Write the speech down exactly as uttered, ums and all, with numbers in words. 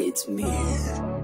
it's me.